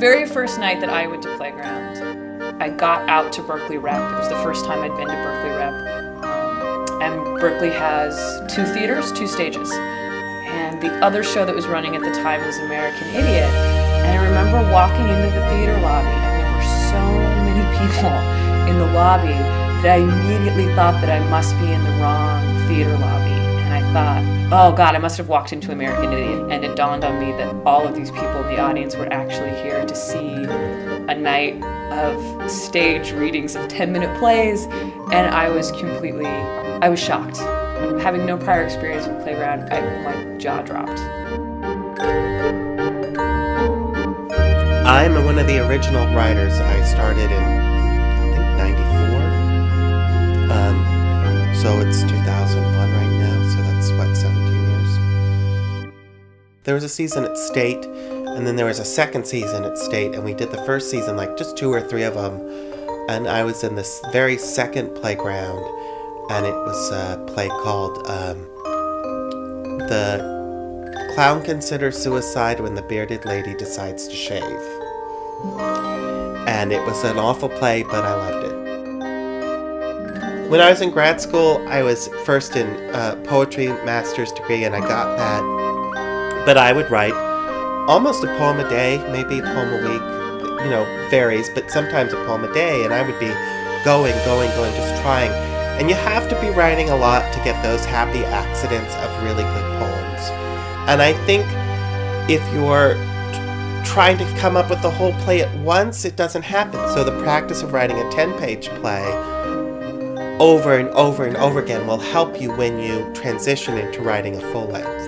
very first night that I went to Playground, I got out to Berkeley Rep. It was the first time I'd been to Berkeley Rep. And Berkeley has 2 theaters, 2 stages. And the other show that was running at the time was American Idiot. And I remember walking into the theater lobby, and there were so many people in the lobby that I immediately thought that I must be in the wrong theater lobby. And I thought, oh God, I must have walked into American Idiot. And it dawned on me that all of these people in the audience were actually here to see a night of stage readings of 10-minute plays. And I was completely, I was shocked. Having no prior experience with Playground, my jaw dropped. I'm one of the original writers. I started in, I think, 94. So it's 2001 right now, so that's, what, 17 years? There was a season at State, and then there was a second season at State, and we did the first season, like, just 2 or 3 of them, and I was in this very second Playground, and it was a play called The Clown Considers Suicide When the Bearded Lady Decides to Shave. And it was an awful play, but I loved it. When I was in grad school, I was first in poetry master's degree, and I got that. But I would write almost a poem a day, maybe a poem a week, you know, varies, but sometimes a poem a day, and I would be going, going, going, just trying. And you have to be writing a lot to get those happy accidents of really good poems. And I think if you're trying to come up with the whole play at once, it doesn't happen. So the practice of writing a 10-page play over and over and over again will help you when you transition into writing a full length.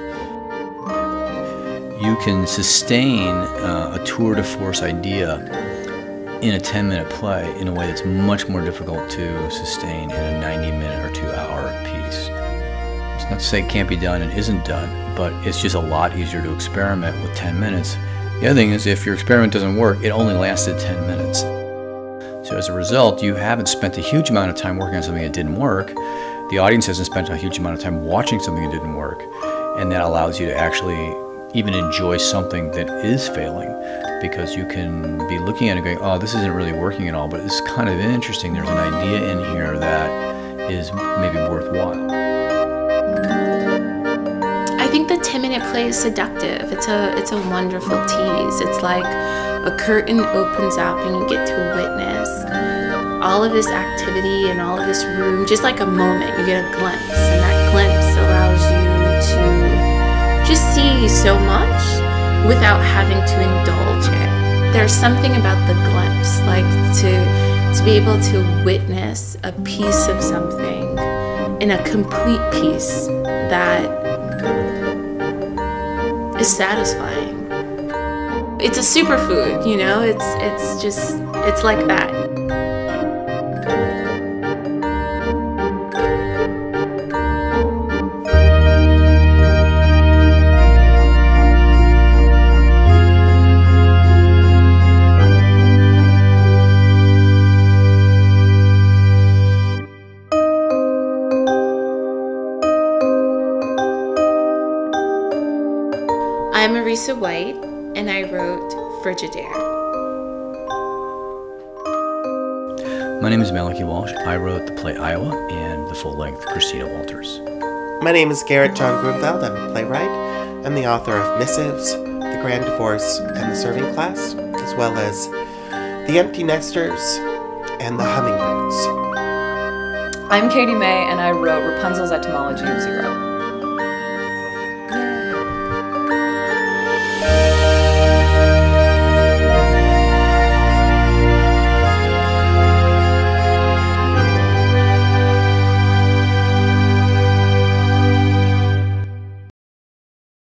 You can sustain a tour de force idea in a 10-minute play in a way that's much more difficult to sustain in a 90-minute or 2-hour piece. It's not to say it can't be done and isn't done, but it's just a lot easier to experiment with 10 minutes. The other thing is, if your experiment doesn't work, it only lasted 10 minutes. So as a result, you haven't spent a huge amount of time working on something that didn't work. The audience hasn't spent a huge amount of time watching something that didn't work. And that allows you to actually even enjoy something that is failing, because you can be looking at it going, oh, this isn't really working at all, but it's kind of interesting. There's an idea in here that is maybe worthwhile. I think the 10-minute play is seductive. It's a wonderful tease. It's like a curtain opens up and you get to witness all of this activity and all of this room, just like a moment. You get a glimpse, and that glimpse allows you to just see so much without having to indulge it. There's something about the glimpse, like to be able to witness a piece of something in a complete piece that is satisfying. It's a superfood, you know, it's like that. I'm Marisa White, and I wrote Frigidaire. My name is Malachy Walsh. I wrote the play Iowa and the full-length Christina Walters. My name is Garrett John Grunfeld. I'm a playwright. I'm the author of Missives, The Grand Divorce, and The Serving Class, as well as The Empty Nesters and The Hummingbirds. I'm Katie May, and I wrote Rapunzel's Etymology of Zero.